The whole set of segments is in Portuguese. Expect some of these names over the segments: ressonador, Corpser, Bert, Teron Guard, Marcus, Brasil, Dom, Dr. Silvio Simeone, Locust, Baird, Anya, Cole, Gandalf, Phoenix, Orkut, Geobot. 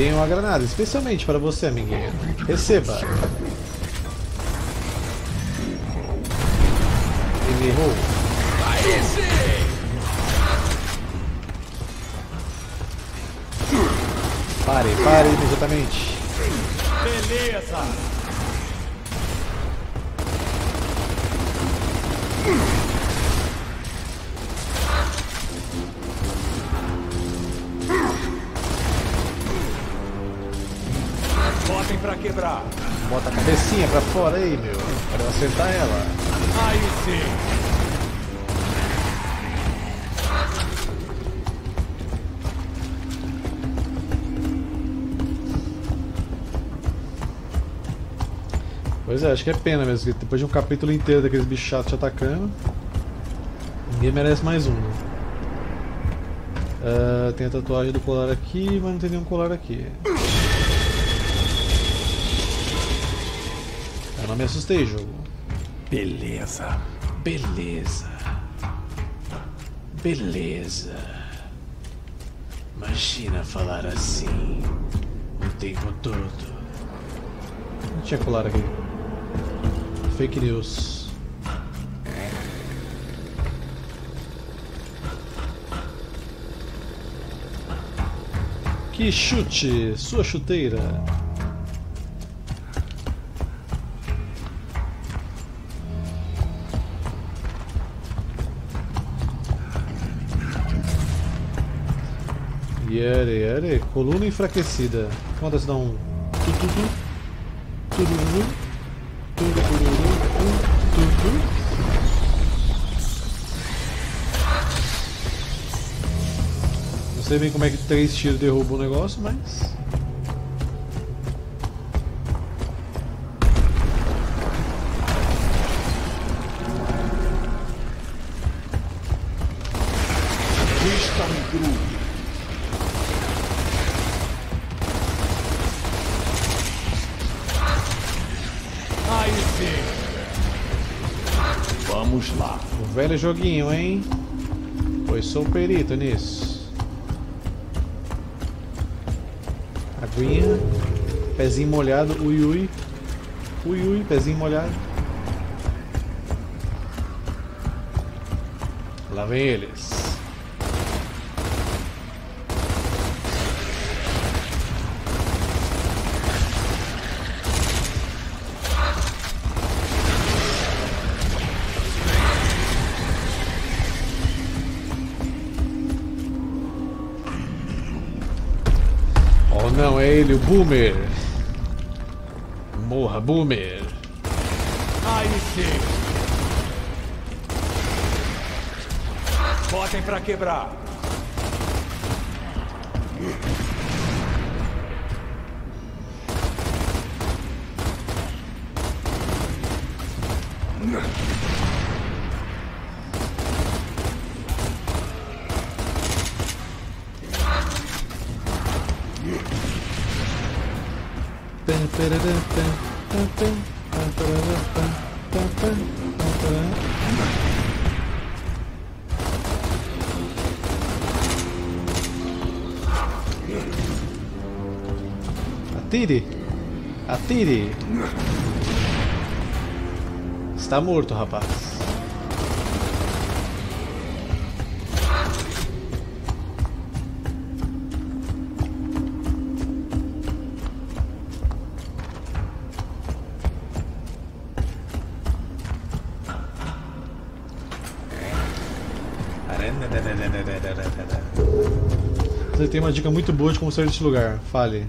Tem uma granada, especialmente para você, amiguinho. Receba! Ele errou. Pare imediatamente. Beleza! Botem pra quebrar. Bota a cabecinha pra fora aí, meu. Pra eu acertar ela. Aí sim. Pois é, acho que é pena mesmo, que depois de um capítulo inteiro daqueles bichos chatos te atacando, ninguém merece mais um. Tem a tatuagem do colar aqui, mas não tem nenhum colar aqui. Eu não me assustei, jogo. Beleza. Beleza. Beleza. Imagina falar assim o tempo todo. Não tinha colar aqui. Fake news. Que chute! Sua chuteira! Yare, coluna enfraquecida. Quanto dá um? Não sei bem como é que 3 tiros derrubam o negócio, mas... Vamos lá. O velho joguinho, hein? Pois sou perito nisso. Aguinha. Pezinho molhado. Ui, ui. Ui, ui. Pezinho molhado. Lá vem eles. Não, é ele, o Boomer. Morra, Boomer. Aí sim. Botem pra quebrar. Atire! Atire! Está morto, rapaz. Você tem uma dica muito boa de como sair desse lugar. Fale.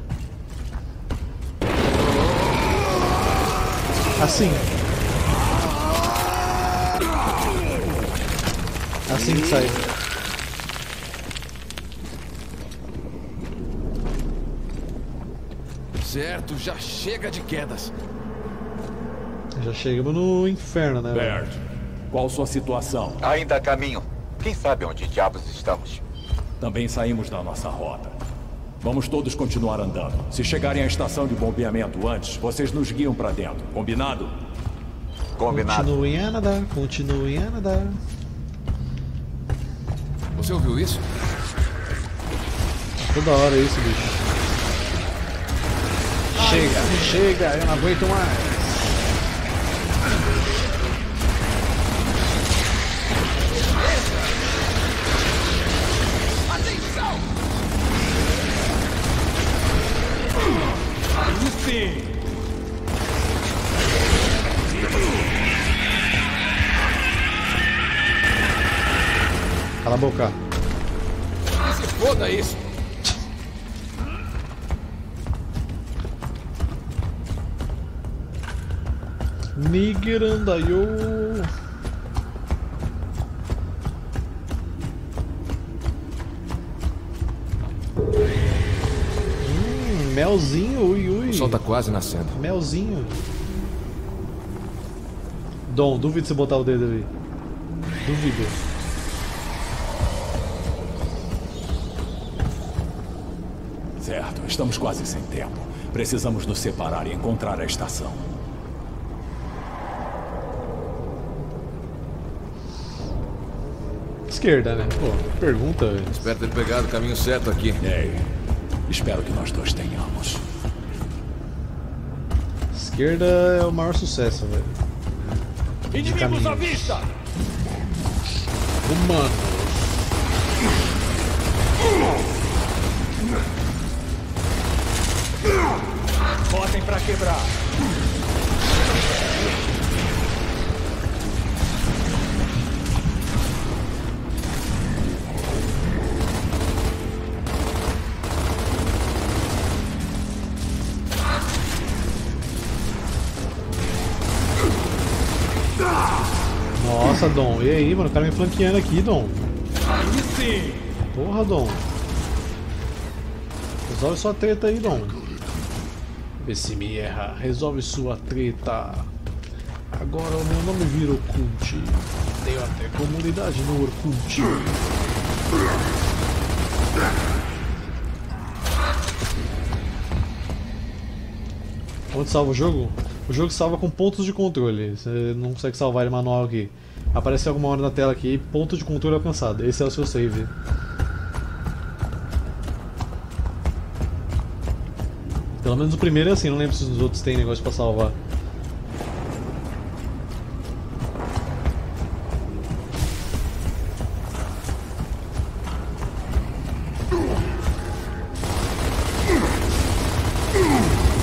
Assim. Assim que sai. Certo, já chega de quedas. Já chegamos no inferno, né? Baird, qual sua situação? Ainda a caminho. Quem sabe onde diabos estamos? Também saímos da nossa rota. Vamos todos continuar andando. Se chegarem à estação de bombeamento antes, vocês nos guiam pra dentro. Combinado? Combinado. Continuem a nadar, continuem a nadar. Você ouviu isso? Toda hora isso, bicho. Chega, chega, eu não aguento mais. Cala a boca. Se foda isso. Nigerandayo. Melzinho, ui ui. O sol tá quase nascendo. Melzinho. Dom, duvido você botar o dedo ali. Duvido. Certo, estamos quase sem tempo. Precisamos nos separar e encontrar a estação. Esquerda, né? Pô, pergunta. Espero ter pegado o caminho certo aqui. Ei. Espero que nós dois tenhamos. Esquerda é o maior sucesso, velho. Inimigos à vista! Humano. Botem pra quebrar. Nossa, Dom, e aí, mano? O cara me flanqueando aqui, Dom. Porra, Dom. Resolve sua treta aí, Dom. Vê se me erra. Resolve sua treta. Agora o meu nome virou Orkut. Tenho até comunidade no Orkut. Onde salva o jogo? O jogo salva com pontos de controle, você não consegue salvar ele manual aqui. Aparece alguma hora na tela aqui, ponto de controle alcançado, esse é o seu save. Pelo menos o primeiro é assim, não lembro se os outros tem negócio pra salvar.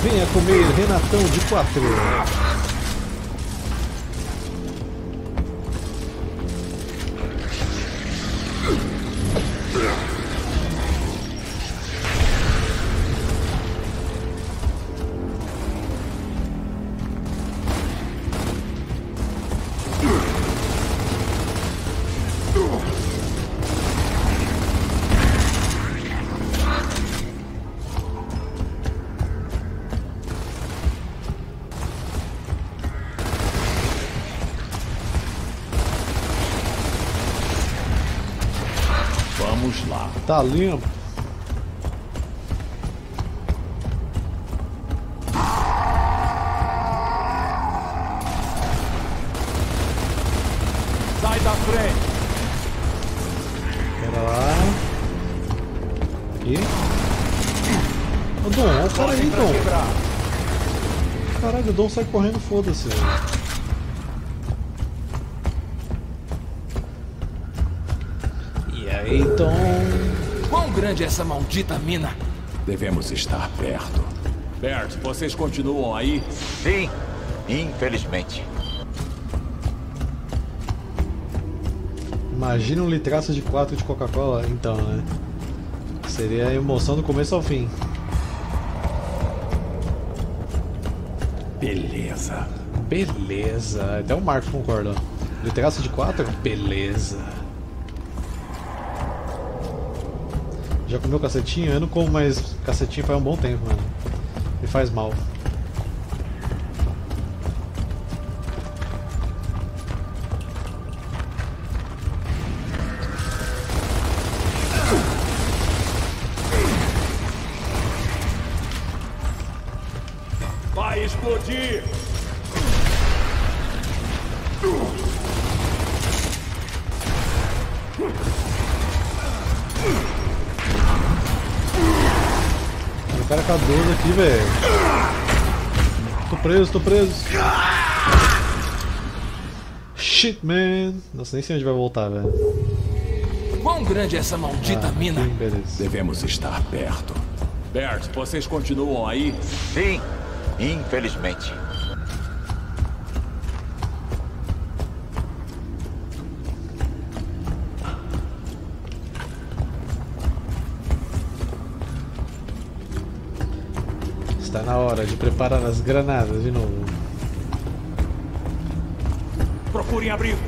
Venha comer Renatão de 4. Tá limpo. Sai da frente. Pera lá. E? Ô Dom, olha o cara aí, Dom. Caralho, o Dom sai correndo, foda-se. E aí, Dom? Quão grande é essa maldita mina? Devemos estar perto. Bert, vocês continuam aí? Sim, infelizmente. Imagina um litraço de 4 de Coca-Cola, então, né? Seria a emoção do começo ao fim. Beleza. Beleza. Até o Marcos concorda. Litraço de 4? Beleza. Já comeu cacetinha? Eu não como mais cacetinha faz um bom tempo, mano. E faz mal. Vai explodir! cara com a 12 aqui, velho. Tô preso. Shit, man. Nossa, nem sei onde vai voltar, velho. Quão grande é essa maldita mina? Devemos estar perto. Bert, vocês continuam aí? Sim, infelizmente. Está na hora de preparar as granadas de novo. Procurem abrigo.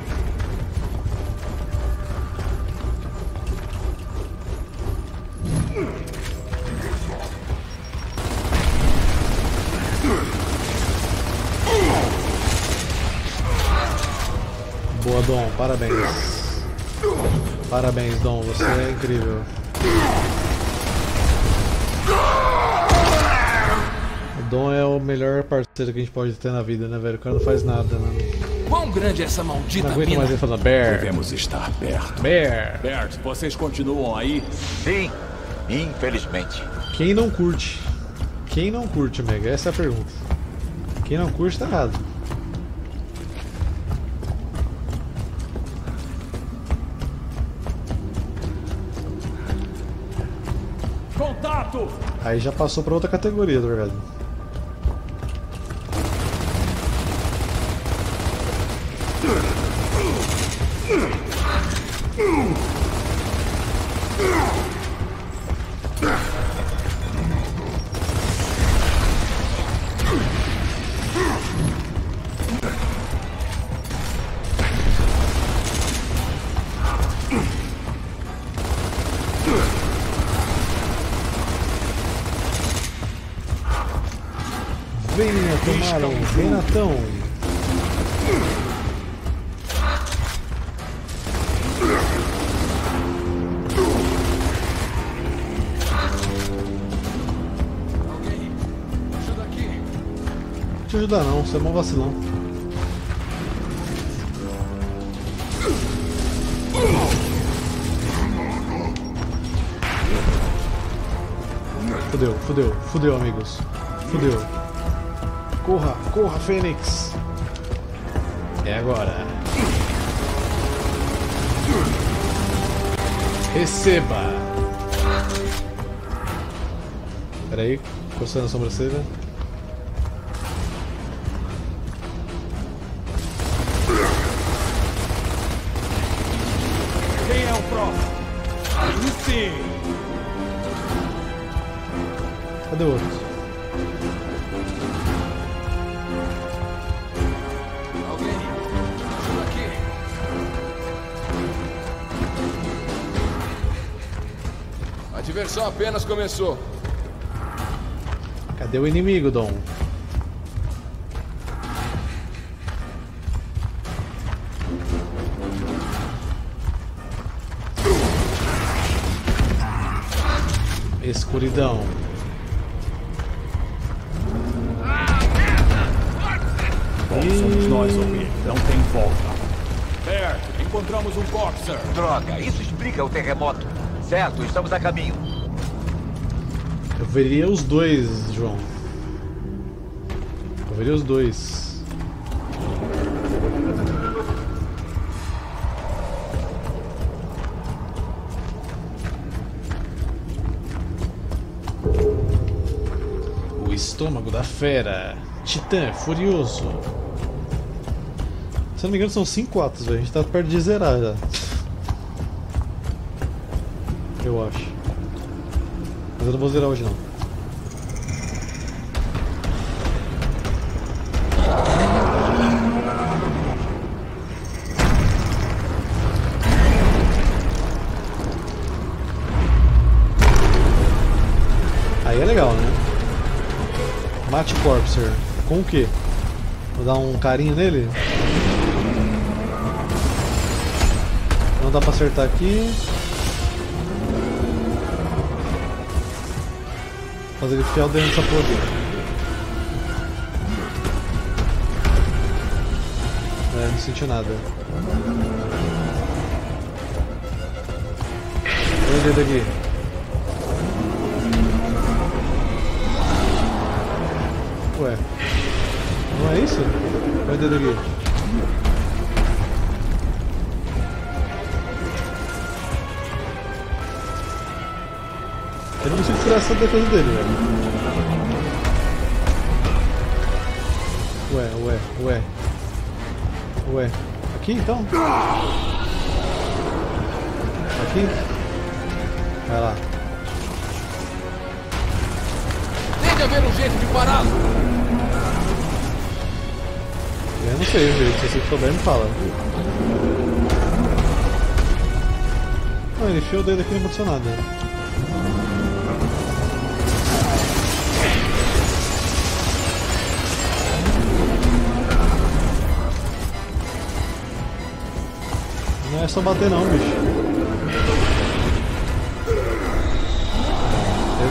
Boa, Dom. Parabéns. Parabéns, Dom. Você é incrível. Dom é o melhor parceiro que a gente pode ter na vida, né, velho? O cara não faz nada, né? Quão grande é essa maldita mina? Não aguento mais ele falando, Baird. Devemos estar perto. Baird, vocês continuam aí? Sim, infelizmente. Quem não curte? Quem não curte, Mega? Essa é a pergunta. Quem não curte, tá errado. Contato! Aí já passou pra outra categoria, tá ligado? Renatão. Alguém ajuda aqui. Não te ajudar não, você é mó vacilão. Fudeu, amigos. Fudeu. Corra, Fênix! É agora! Receba! Espera aí, coçando a sobrancelha. Quem é o próximo? Aí sim! Cadê o outro? A diversão apenas começou. Cadê o inimigo, Dom? Escuridão. Bom, somos nós, homem. Não tem volta. Certo, encontramos um Corpser. Droga, isso explica o terremoto. Certo, estamos a caminho. Eu veria os dois, João. Eu veria os dois. O estômago da fera. Titã furioso. Se não me engano, são 5 atos, velho. A gente tá perto de zerar já. Eu acho. Mas eu não vou zerar hoje não. Aí é legal, né? Mate Corpser. Com o quê? Vou dar um carinho nele? Não dá pra acertar aqui. Fazer ele fiel dentro dessa porra dele. É, não senti nada. Olha o dedo aqui. Ué. Não é isso? Olha o dedo aqui. Eu não consigo tirar essa defesa dele, velho. Ué. Aqui então? Aqui? Vai lá. Tem que haver um jeito de pará-lo. Eu não sei, gente. Se você souber, me fala. Não, ele enfiou o dedo aqui e não aconteceu nada. Não é só bater, não, bicho.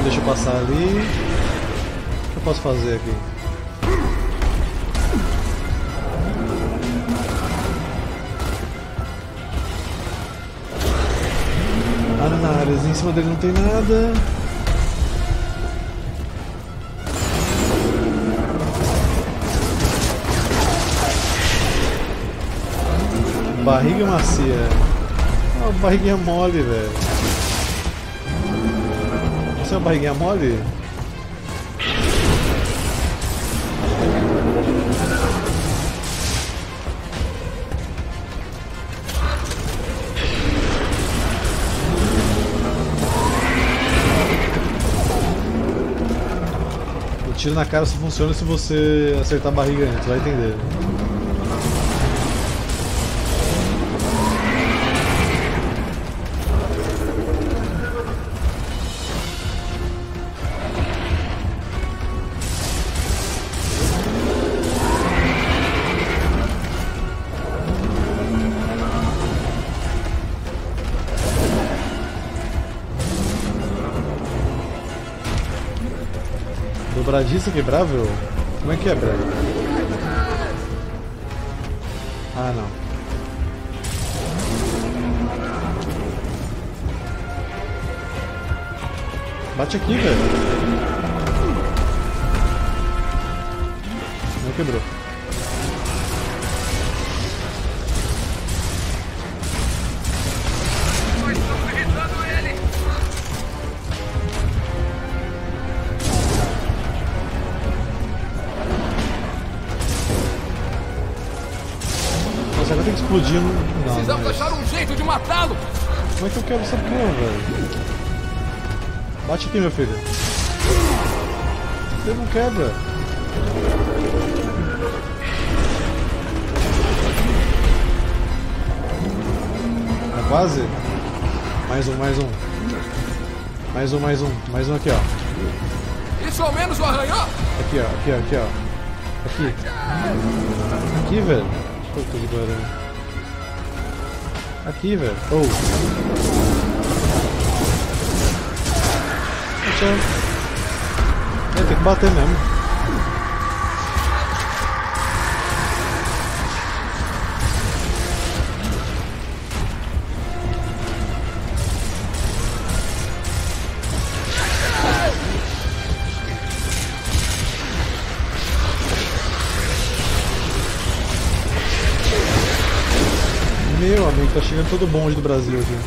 Deixa eu passar ali. O que eu posso fazer aqui? Anárias, em cima dele não tem nada. Barriga macia. Uma barriguinha mole, velho. Você é uma barriguinha mole? O tiro na cara só funciona se você acertar a barriga antes, vai entender. Dobradiça quebrável? Como é que é, Brad? Ah, não. Bate aqui, velho. Não quebrou. Explodindo. Não, precisamos achar um jeito de matá-lo! Como é que eu quero essa porra, velho? Bate aqui, meu filho. Você não quebra. É quase? Mais um aqui, ó. Isso ao menos o arranhou? Aqui, ó. Aqui, velho. Puta que barulho. Aqui, velho. Oh. Tchau. Tem que bater mesmo. Meu amigo, tá chegando todo bonde do Brasil aqui.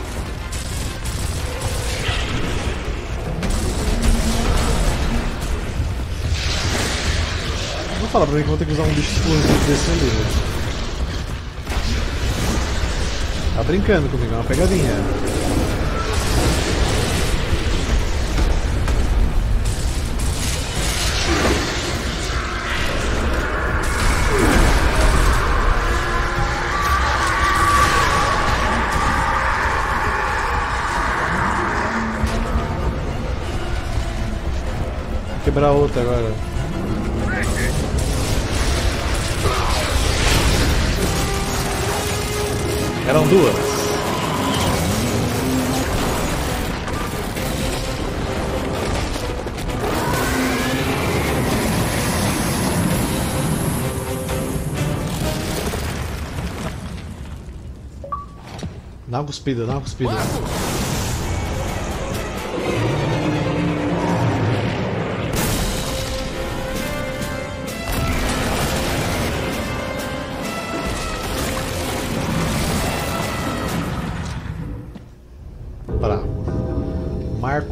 Não fala pra mim que eu vou ter que usar um bicho explosivo desse ali, velho. Tá brincando comigo, é uma pegadinha. Quebrar outra agora. Eram duas. Dá uma cuspida,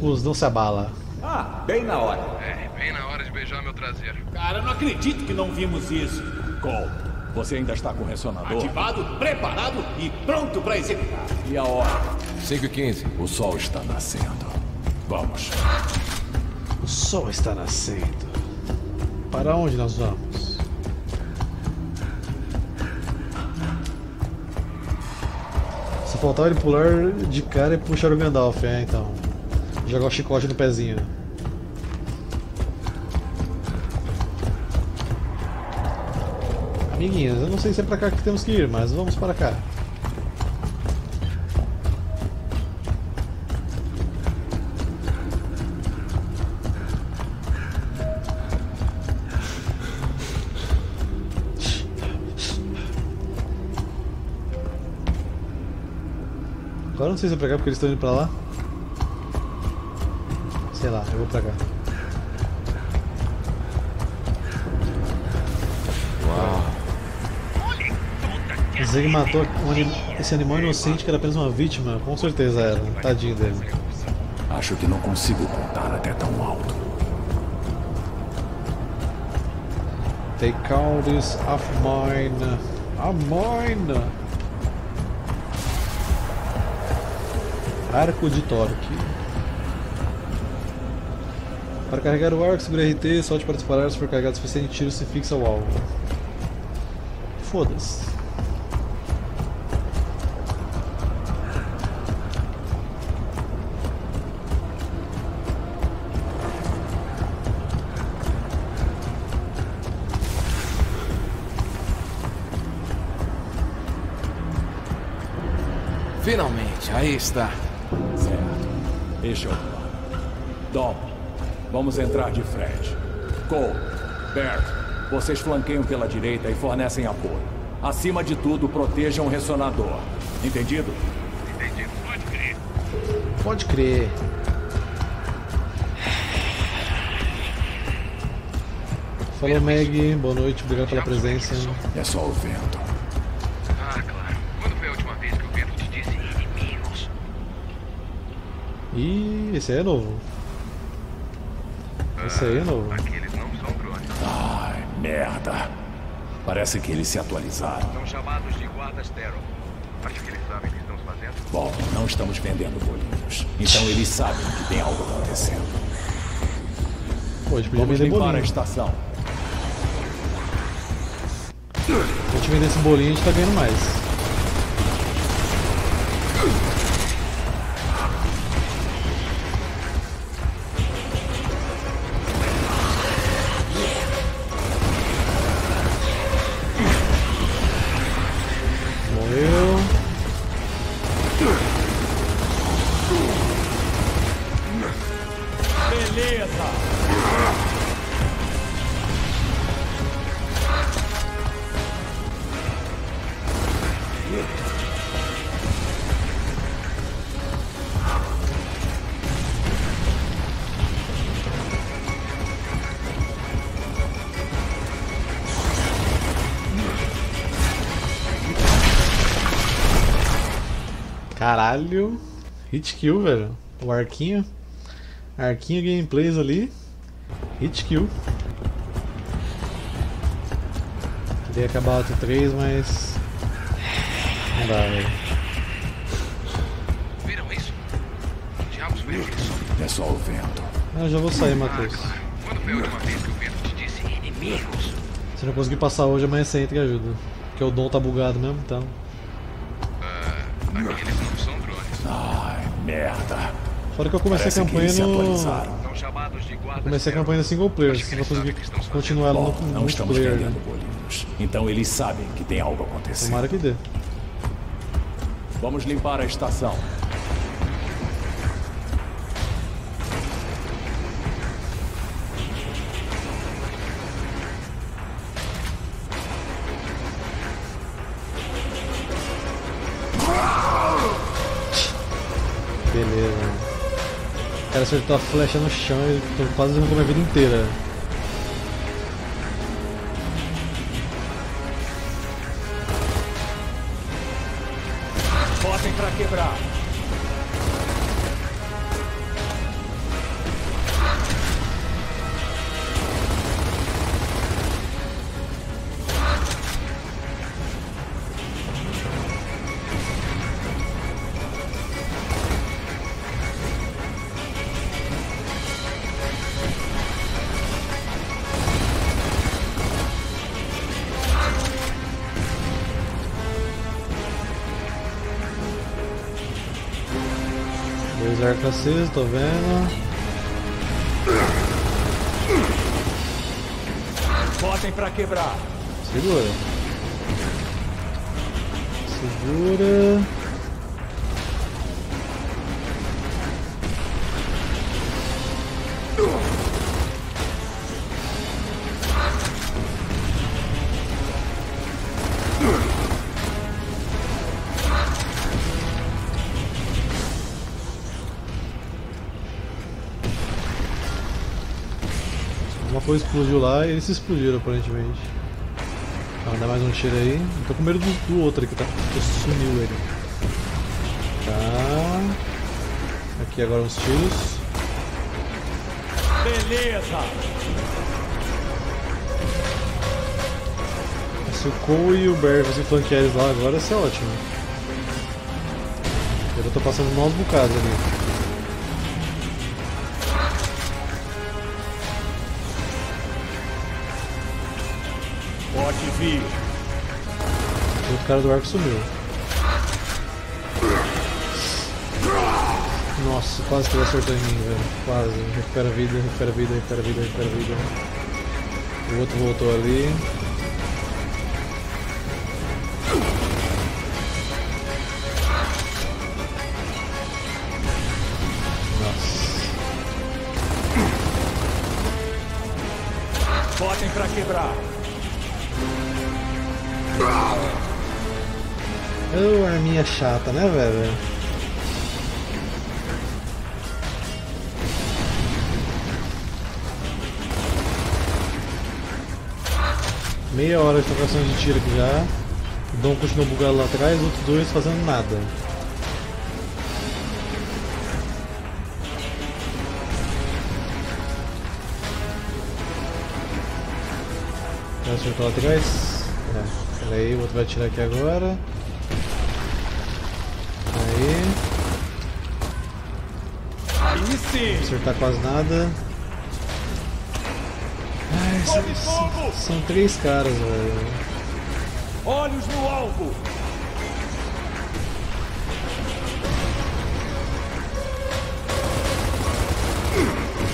Locust, não se abala. Ah, bem na hora. É, bem na hora de beijar meu traseiro. Cara, eu não acredito que não vimos isso. Cole, você ainda está com o ressonador? Ativado, preparado e pronto para executar. E a hora? 5h15. O sol está nascendo. Vamos. O sol está nascendo. Para onde nós vamos? Só faltava ele pular de cara e puxar o Gandalf, é, então. Jogar o chicote no pezinho. Amiguinhos, eu não sei se é pra cá que temos que ir, mas vamos para cá. Agora não sei se é pra cá porque eles estão indo pra lá. Sei lá, eu vou pra cá. Uau! Zig matou esse animal inocente que era apenas uma vítima, com certeza era. Tadinho dele. Acho que não consigo contar até tão alto. Take all this off mine. A mine! Arco de torque. Para carregar o arco, segura RT e solte para disparar. Se for carregado o suficiente, tiro se fixa o alvo. Foda-se. Finalmente, aí está. Certo. Deixa eu... Dom. Vamos entrar de frente. Cole, Bert, vocês flanqueiam pela direita e fornecem apoio. Acima de tudo, protejam o ressonador. Entendido? Entendido. Pode crer. Pode crer. Fala, Meg. Boa noite. Obrigado pela presença. É só o vento. Ah, claro. Quando foi a última vez que o vento te disse inimigos? Ih, esse aí é novo. Isso aí é novo. Aqueles não são drones. Ai, merda. Parece que eles se atualizaram. São chamados de guardas terror. Acho que eles sabem o que estamos fazendo. Bom, não estamos vendendo bolinhos. Então eles sabem que tem algo acontecendo. Pode vamos limpar a estação. Se a gente vender esse bolinho, a gente tá ganhando mais. Caralho, hit kill, velho. O arquinho. Arquinho gameplays ali. Hit kill. Queria acabar o T3, mas. Não dá, velho. Viram isso? Diabos viram isso. É só o vento. Eu já vou sair, Matheus. Claro. Quando foi a última vez que o vento te disse inimigos? Se não conseguir passar hoje, amanhã você entra e ajuda. Porque o Dom tá bugado mesmo, então. Aqueles não são drones. Ai, merda. Fora que eu comecei a campanha no... Comecei a campanha no single player, se não conseguir continuar ela no multiplayer. Né? Então eles sabem que tem algo acontecendo. Tomara que dê. Vamos limpar a estação. Acertou a flecha no chão e tô quase usando minha vida inteira. Botem pra quebrar. as arcaças, tô vendo. Botem pra quebrar. Segura. Segura. Explodiu lá e eles se explodiram aparentemente. Tá, dá mais um tiro aí. Eu tô com medo do outro aqui, tá? Sumiu ele. Tá. Aqui agora uns tiros. Beleza! Se o Cole e o Baird se flanquear eles lá agora, isso é ótimo. Eu tô passando maus bocados ali. O cara do arco sumiu. Nossa, quase que ele acertou em mim, velho. Quase. Recupera a vida, recupera a vida, recupera a vida, recupera a vida. O outro voltou ali. Nossa. Botem pra quebrar. Oh, arminha chata, né, velho? Meia hora de trocação de tiro aqui já. O Dom continua bugado lá atrás, os outros dois fazendo nada. Vai acertar lá atrás? É. Pera aí, o outro vai atirar aqui agora. Não acertar quase nada. Ai, são três caras, velho. Olhos no alvo.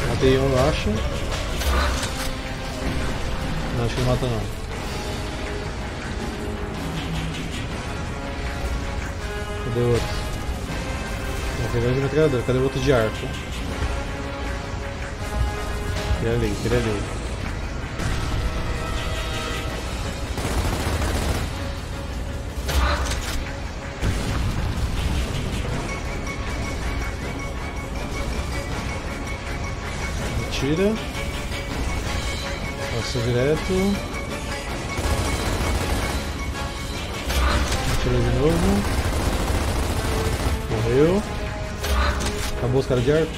Matei um, eu acho. Não, acho que não mata não. Cadê o outro? Vou pegar de metralhadora, cadê o outro de arco? Tira ali, tira ali. Tira. Passa direto. Tira de novo. Morreu. Acabou os caras de arco?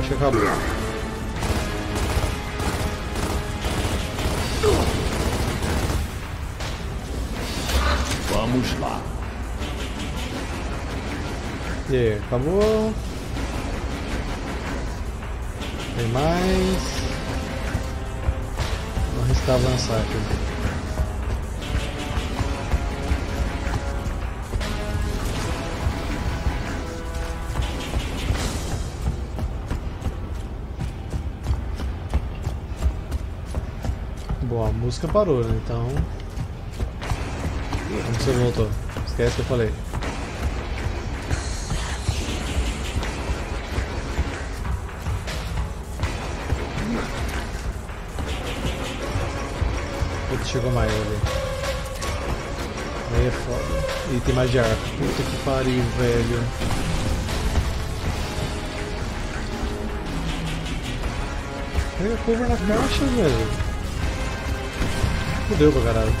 Acho que acabou. Vamos lá. E aí, acabou. Tem mais. Vou arriscar avançar aqui. Bom, a música parou, né? Então... Como você voltou? Esquece que eu falei. Puta, chegou mais ali. Aí é foda. E tem mais de arco. Puta que pariu, velho. Pega cover na caixa, velho. Fudeu pra caralho.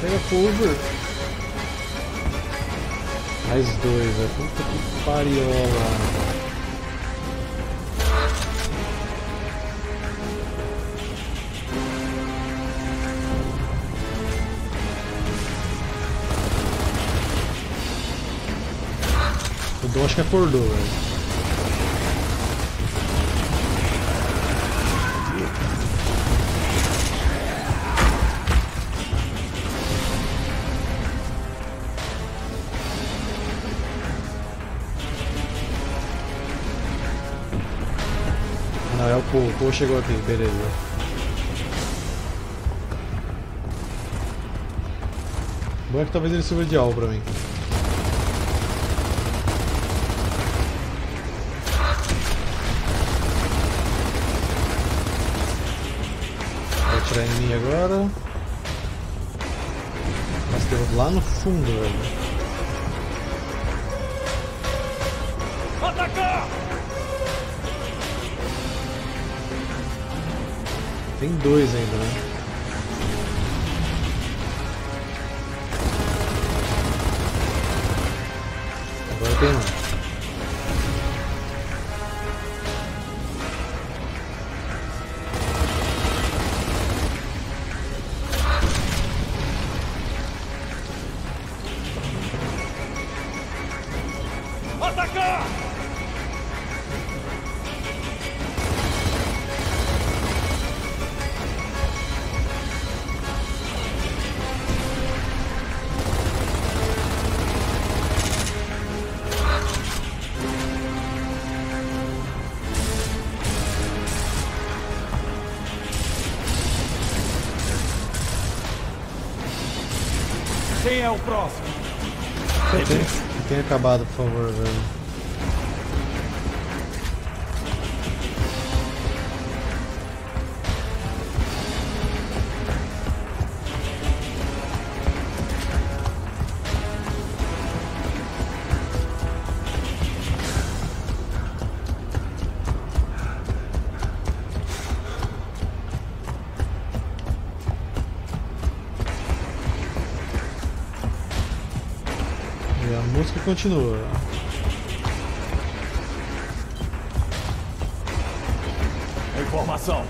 Pega cover. Mais dois, velho. Puta que pariola. Eu acho que acordou, velho. O Cole chegou aqui, beleza. Bom é que talvez ele suba de alvo pra mim. Vai atirar em mim agora. Nossa, tem outro lá no fundo, velho. Tem dois ainda, né? Agora tem um. Atacar! É o próximo. Tem acabado, por favor, velho. A música continua. Informação.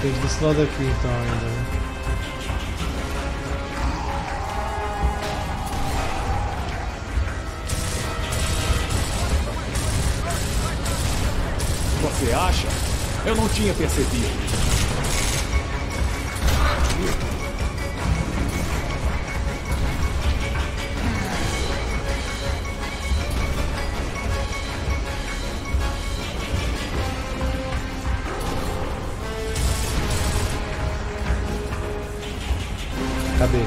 Tem que desse lado aqui então ainda. Você acha? Eu não tinha percebido. Cadê?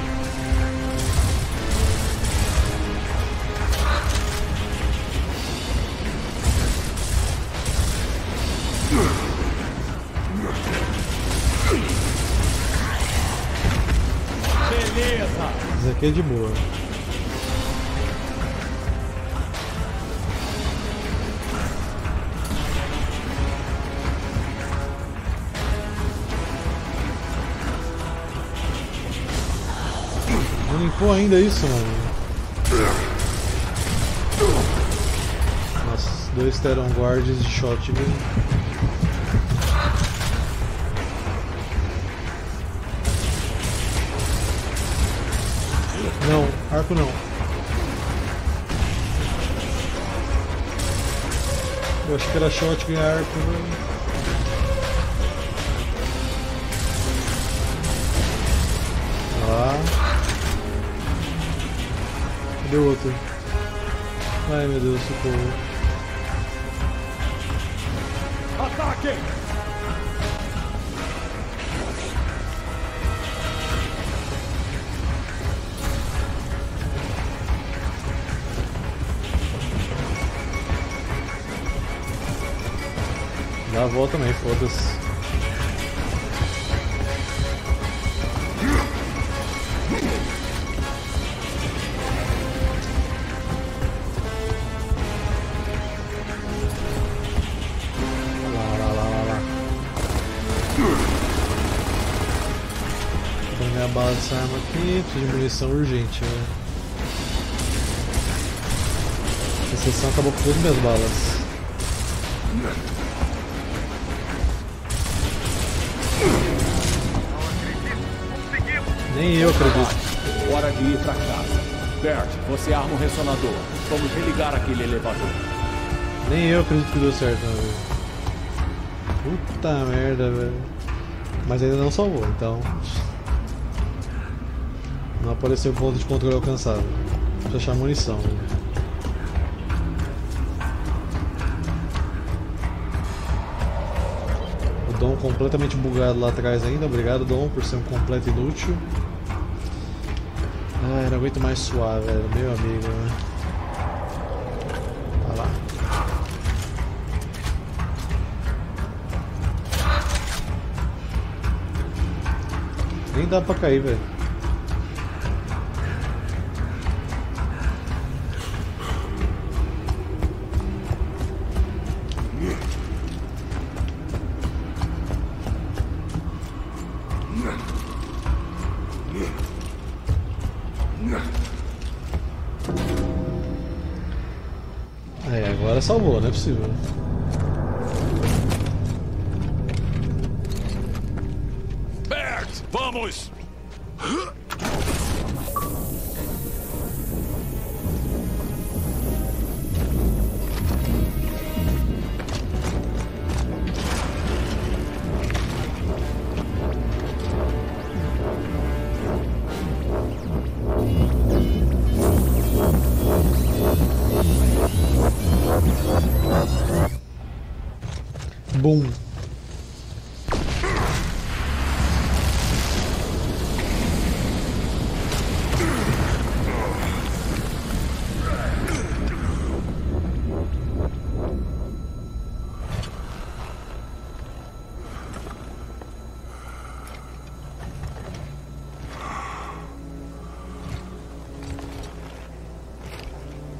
É de boa. Não limpou ainda isso, mano. Nossa, dois Teron Guards de shotgun. Não, arco não. Eu acho que era shotgun e arco. Lá. Cadê o outro? Ai meu Deus, socorro. Ataque! Dá a volta também, foda-se. Lá. Vou minha bala dessa arma aqui, preciso de munição urgente, né? Essa sessão acabou com todas as minhas balas. Nem eu acredito. Hora de ir pra casa. Bert, você arma o ressonador. Vamos religar aquele elevador. Nem eu acredito que deu certo, não, velho. Puta merda, velho. Mas ainda não salvou, então. Não apareceu o ponto de controle alcançado. Deixa eu achar munição, velho. Dom completamente bugado lá atrás ainda. Obrigado, Dom, por ser um completo inútil. Ai, não aguento mais suar, velho. Meu amigo, né? Vai lá. Nem dá pra cair, velho. Salvou, não é possível. Bert, vamos! Bom.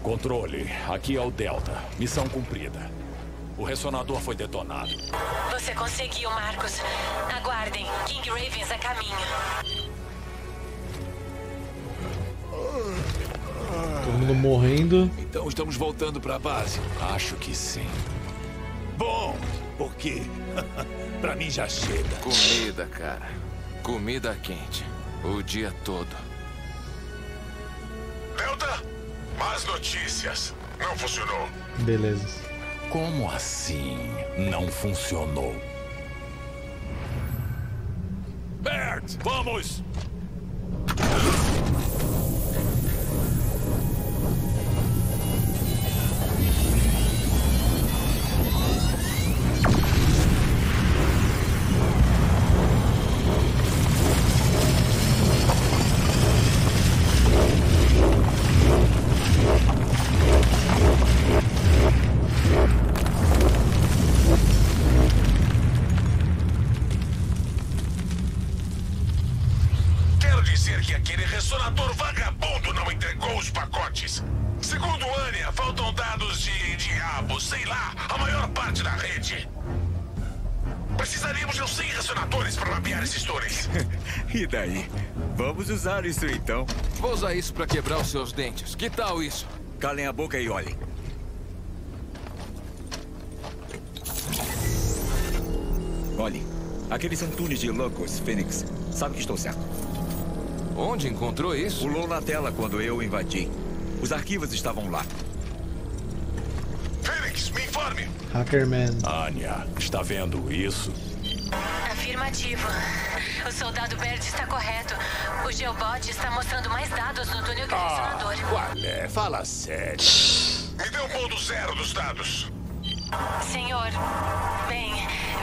Controle, aqui é o Delta. Missão cumprida. O ressonador foi detonado. Você conseguiu, Marcos. Aguardem. King Ravens a caminho. Todo mundo morrendo. Então estamos voltando para a base? Acho que sim. Bom, porque para mim já chega. Comida, cara. Comida quente. O dia todo. Delta, más notícias. Não funcionou. Beleza. Como assim não funcionou? Bert, vamos! Vamos usar isso então. Vou usar isso pra quebrar os seus dentes. Que tal isso? Calem a boca e olhem. Olhem, aqueles são túneis de Locust, Phoenix. Sabe que estou certo. Onde encontrou isso? Pulou na tela quando eu invadi. Os arquivos estavam lá. Phoenix, me informe! Hackerman. Anya, está vendo isso? Afirmativo. O soldado Baird está correto. O Geobot está mostrando mais dados no túnel que o ressonador. Qual é? Fala sério. Me deu um ponto zero dos dados. Senhor, bem,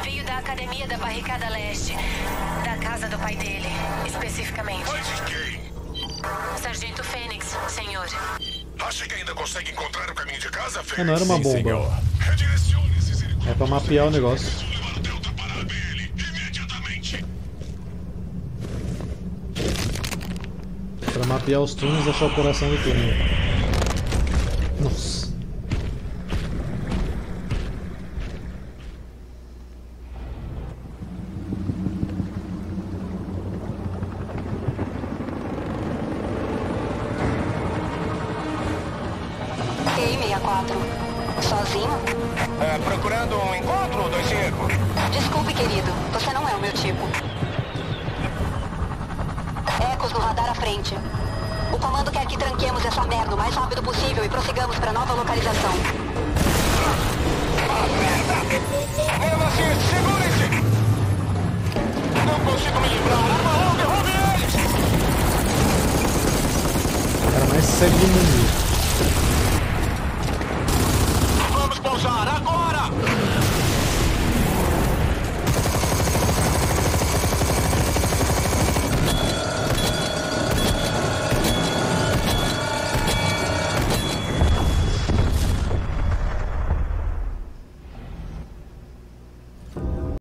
veio da academia da Barricada Leste, da casa do pai dele, especificamente. Mas de quem? Sargento Fênix, senhor. Acha que ainda consegue encontrar o caminho de casa, Fênix? Não era uma bomba. Sim, senhor. É pra mapear o negócio. Pra mapear os túneis, achar o coração do túnel. Nossa. Ei, meia 4. Sozinho? É, procurando um encontro, 25? Desculpe, querido. Você não é o meu tipo. Ecos no radar à frente. O comando quer que tranquemos essa merda o mais rápido possível e prossigamos para nova localização. Merda! Elas, segurem-se! Não consigo me livrar. Arma longa, derrube eles! O cara mais segue do mundo.